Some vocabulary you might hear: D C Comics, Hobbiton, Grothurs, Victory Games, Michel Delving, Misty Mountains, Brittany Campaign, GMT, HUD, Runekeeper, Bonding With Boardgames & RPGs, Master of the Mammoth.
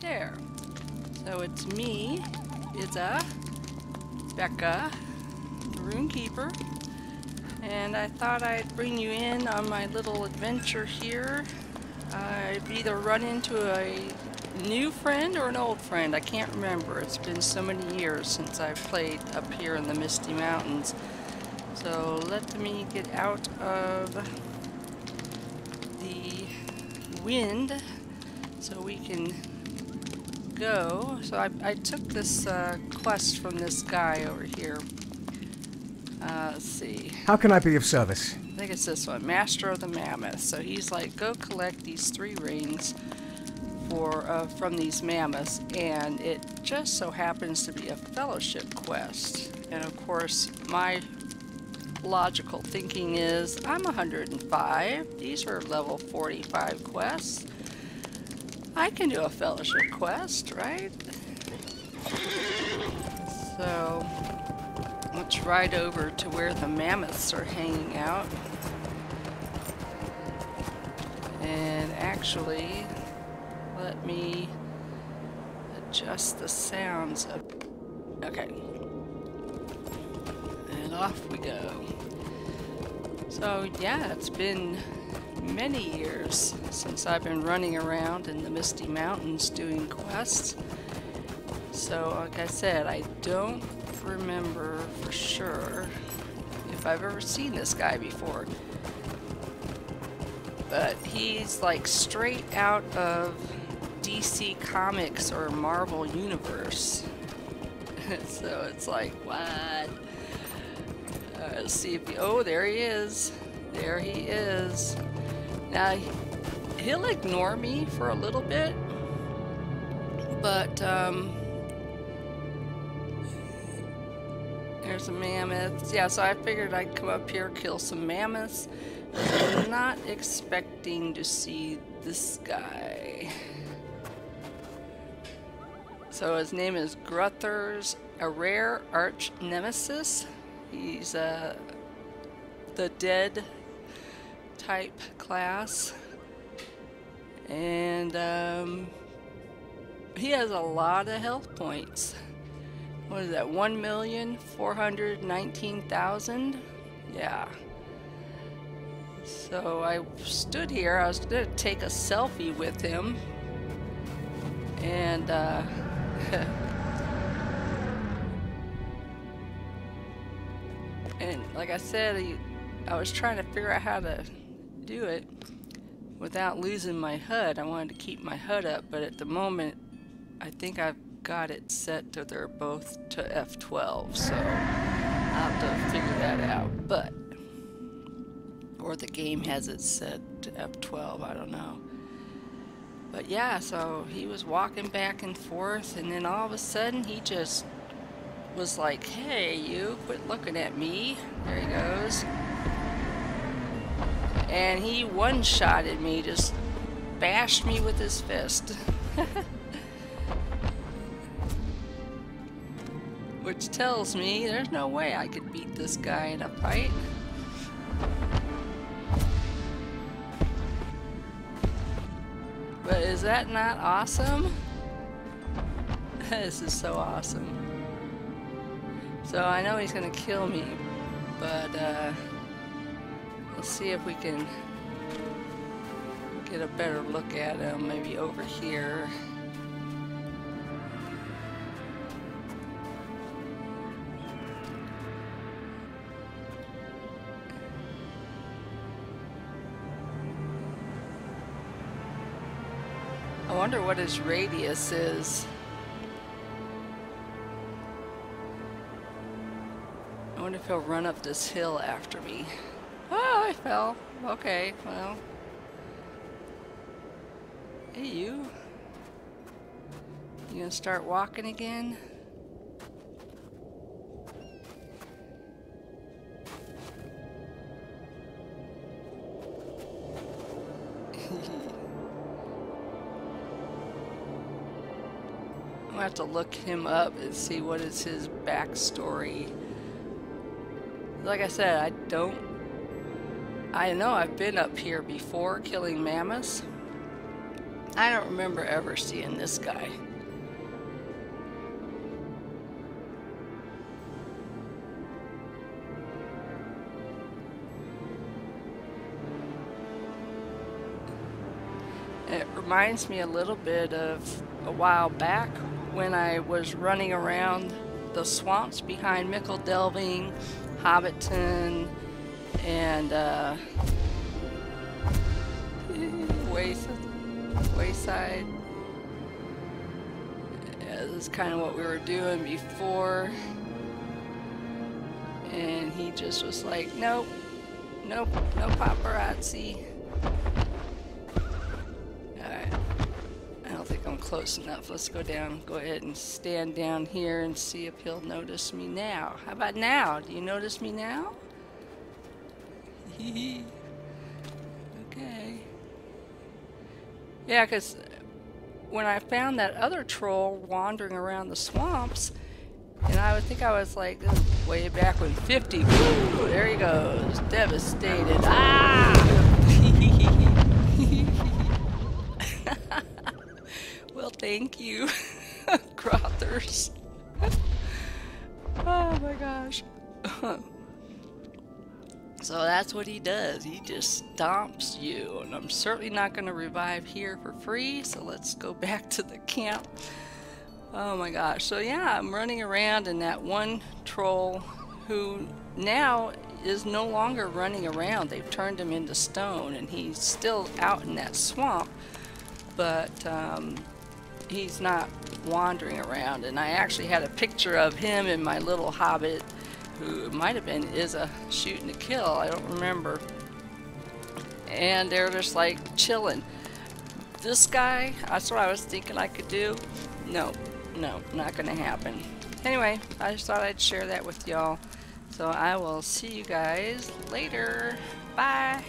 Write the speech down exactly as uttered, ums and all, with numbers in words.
Hey there. So it's me, Izza, Becca, the Runekeeper, and I thought I'd bring you in on my little adventure here. I've either run into a new friend or an old friend. I can't remember. It's been so many years since I've played up here in the Misty Mountains. So let me get out of the wind so we can go. So I, I took this uh, quest from this guy over here. Uh, let's see. How can I be of service? I think it's this one, Master of the Mammoth. So he's like, go collect these three rings for uh, from these mammoths, and it just so happens to be a fellowship quest. And of course, my logical thinking is, I'm one hundred and five. These are level forty-five quests. I can do a fellowship quest, right? So let's ride over to where the mammoths are hanging out. And actually, let me adjust the sounds. Of okay. And off we go. So yeah, it's been many years since I've been running around in the Misty Mountains doing quests. So like I said, I don't remember for sure if I've ever seen this guy before. But he's like straight out of D C Comics or Marvel Universe. So it's like, what? Uh, let's see if he, oh, there he is. There he is. Now, he'll ignore me for a little bit, but um, there's a mammoth. Yeah, so I figured I'd come up here, kill some mammoths. I'm not expecting to see this guy. So his name is Grothurs, a rare arch nemesis. He's uh, the dead type class, and um, he has a lot of health points. What is that, one million four hundred nineteen thousand? Yeah. So I stood here, I was going to take a selfie with him, and uh, and like I said, he, I was trying to figure out how to do it without losing my H U D. I wanted to keep my H U D up, but at the moment I think I've got it set to they're both to F twelve, so I'll have to figure that out. But or the game has it set to F twelve, I don't know. But yeah, so he was walking back and forth, and then all of a sudden he just was like, hey, you, quit looking at me. There he goes. And he one-shotted me, just bashed me with his fist. Which tells me there's no way I could beat this guy in a fight. But is that not awesome? This is so awesome. So I know he's gonna kill me, but uh, let's see if we can get a better look at him, maybe over here. I wonder what his radius is. I wonder if he'll run up this hill after me. Oh, I fell. Okay, well. Hey, you. You gonna start walking again? Have to look him up and see what is his backstory. Like I said, I don't I know I've been up here before killing mammoths. I don't remember ever seeing this guy. It reminds me a little bit of a while back when I was running around the swamps behind Michel Delving, Hobbiton, and uh, Wayside. Yeah, this is kind of what we were doing before. And he just was like, nope, nope, no paparazzi. Close enough. Let's go down. Go ahead and stand down here and see if he'll notice me now. How about now? Do you notice me now? Okay. Yeah, because when I found that other troll wandering around the swamps, and I would think I was like, this is way back when fifty. Woo, there he goes. Devastated. Ah! Well, thank you, Grothurs. Oh my gosh. So that's what he does. He just stomps you. And I'm certainly not going to revive here for free. So let's go back to the camp. Oh my gosh. So yeah, I'm running around and that one troll who now is no longer running around. They've turned him into stone and he's still out in that swamp. But um, he's not wandering around, and I actually had a picture of him and my little hobbit, who might have been is a shooting to kill, I don't remember, and they're just like chilling. This guy, that's what I was thinking I could do. No, no, not gonna happen. Anyway, I just thought I'd share that with y'all, so I will see you guys later. Bye.